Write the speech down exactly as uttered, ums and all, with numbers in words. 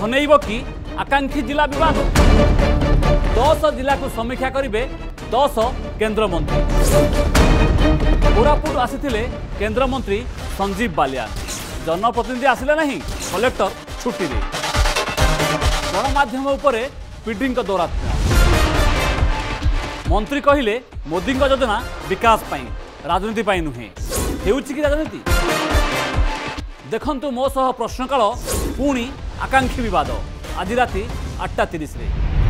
घनईब कि आकांक्षी जिला विवाद दस जिला को समीक्षा करेंगे दस केन्द्रमंत्री। कोरापुट आसीथिले केन्द्रमंत्री संजीव बालियान, जनप्रतिनिधि आसिले नहीं, कलेक्टर छुट्टी। गणमाध्यम उपरे पीडींक दौरात्म्य, मंत्री कहिले मोदी योजना विकास पाई राजनीति पाई नुहे, हेउछि कि राजनीति। देखंतु मो सह प्रश्नकाल पुणी आकांक्षी विवाद आज राति आठटा तीस।